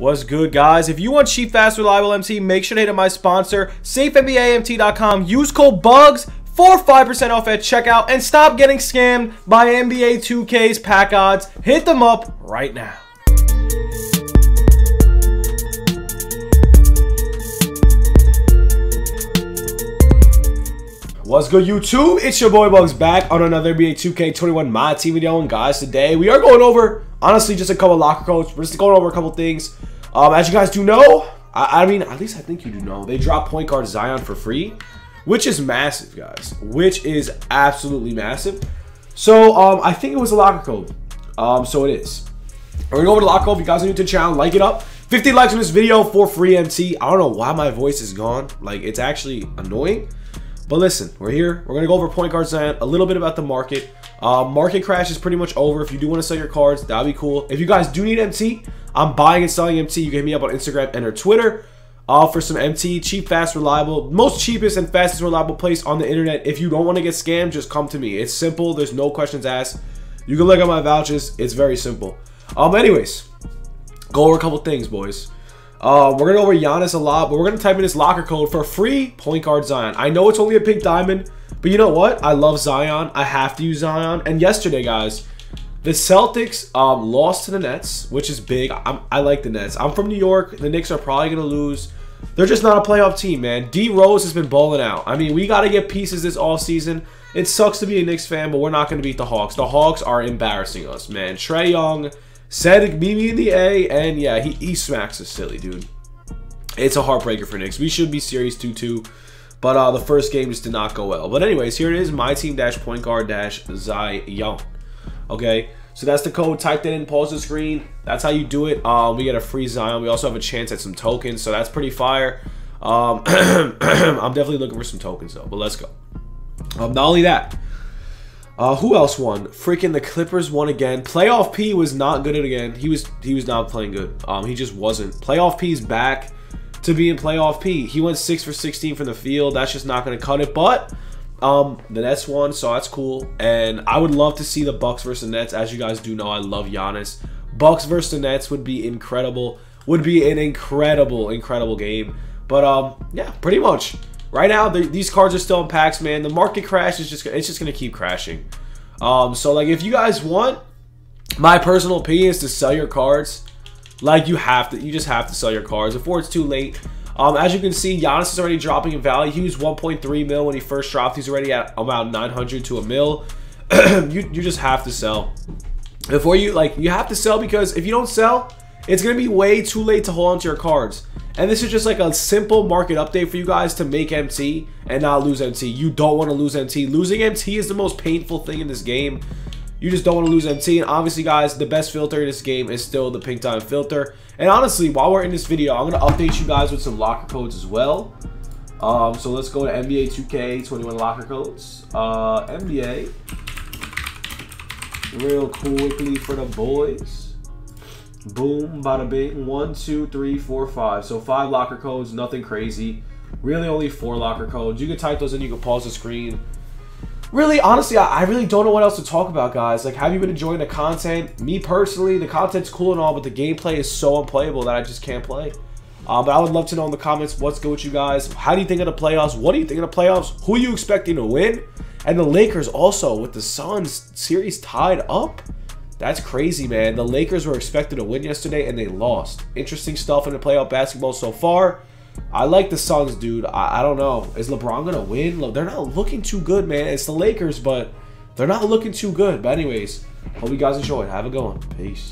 What's good, guys? If you want cheap, fast, reliable MT, make sure to hit up my sponsor, SafeNBAMT.com. Use code BUGS for 5% off at checkout and stop getting scammed by NBA 2K's pack odds. Hit them up right now. What's good, YouTube? It's your boy Bugs back on another NBA 2K21 My Team video. And guys, today we are going over, honestly, just a couple locker codes. We're just going over a couple things. As you guys do know, I mean, at least I think you do know, they dropped point guard Zion for free, which is massive, guys. Which is absolutely massive. So, I think it was a locker code. So it is. We're going to go over the locker code. If you guys are new to the channel, like it up. 50 likes on this video for free MT. I don't know why my voice is gone. Like, it's actually annoying. But listen, we're here. We're going to go over point guard Zion, a little bit about the market. Market crash is pretty much over. If you do want to sell your cards, that'd be cool. If you guys do need MT, I'm buying and selling MT. You can hit me up on Instagram and or Twitter for some MT. Cheap, fast, reliable. Most cheapest and fastest reliable place on the internet. If you don't want to get scammed, just come to me. It's simple. There's no questions asked. You can look at my vouchers. It's very simple. Anyways, go over a couple things, boys. We're going to go over Giannis a lot, but we're going to type in his locker code for free point guard Zion. I know it's only a pink diamond, but you know what? I love Zion. I have to use Zion. And yesterday, guys, the Celtics lost to the Nets, which is big. I like the Nets. I'm from New York. The Knicks are probably going to lose. They're just not a playoff team, man. D Rose has been balling out. I mean, we got to get pieces this offseason. It sucks to be a Knicks fan, but we're not going to beat the Hawks. The Hawks are embarrassing us, man. Trey Young said me in the A, and yeah, he smacks us silly, dude. It's a heartbreaker for Knicks. We should be series 2-2, but the first game just did not go well. But anyways, here it is, my team dash point guard dash Zion. Okay, so that's the code. Type that in, pause the screen. That's how you do it. We get a free Zion. We also have a chance at some tokens, so that's pretty fire. I'm definitely looking for some tokens though, but let's go. Not only that. Who else won? Freaking the Clippers won again. Playoff P was not good again. He was not playing good. He just wasn't. Playoff P's back to being Playoff P. He went 6 for 16 from the field. That's just not going to cut it. But the Nets won, so that's cool. And I would love to see the Bucks versus the Nets. As you guys do know, I love Giannis. Bucks versus the Nets would be incredible. Would be an incredible, incredible game. But yeah, pretty much. Right now, these cards are still in packs, man. The market crash is just going to keep crashing. So, like, if you guys want, my personal opinion is to sell your cards. Like, you just have to sell your cards before it's too late. As you can see, Giannis is already dropping in value. He was 1.3 mil when he first dropped. He's already at about 900 to a mil. you just have to sell. Before you, like, you have to sell because if you don't sell, it's going to be way too late to hold onto your cards. And this is just like a simple market update for you guys to make MT and not lose MT. You don't want to lose MT. Losing MT is the most painful thing in this game. You just don't want to lose MT. And obviously, guys, the best filter in this game is still the pink diamond filter. And honestly, while we're in this video, I'm going to update you guys with some locker codes as well. So let's go to NBA 2K21 locker codes. NBA. Real quickly for the boys. Boom, bada bing. 1, 2, 3, 4, 5. So 5 locker codes, nothing crazy. Really only 4 locker codes. You can type those in, you can pause the screen. Really, honestly, I really don't know what else to talk about, guys. Like, have you been enjoying the content? Me personally, the content's cool and all, but the gameplay is so unplayable that I just can't play. But I would love to know in the comments what's good with you guys. How do you think of the playoffs? What do you think of the playoffs? Who are you expecting to win? And the Lakers also with the Suns series tied up. That's crazy, man. The Lakers were expected to win yesterday, and they lost. Interesting stuff in the playoff basketball so far. I like the Suns, dude. I don't know. Is LeBron going to win? They're not looking too good, man. It's the Lakers, but they're not looking too good. But anyways, hope you guys enjoyed. Have a good one. Peace.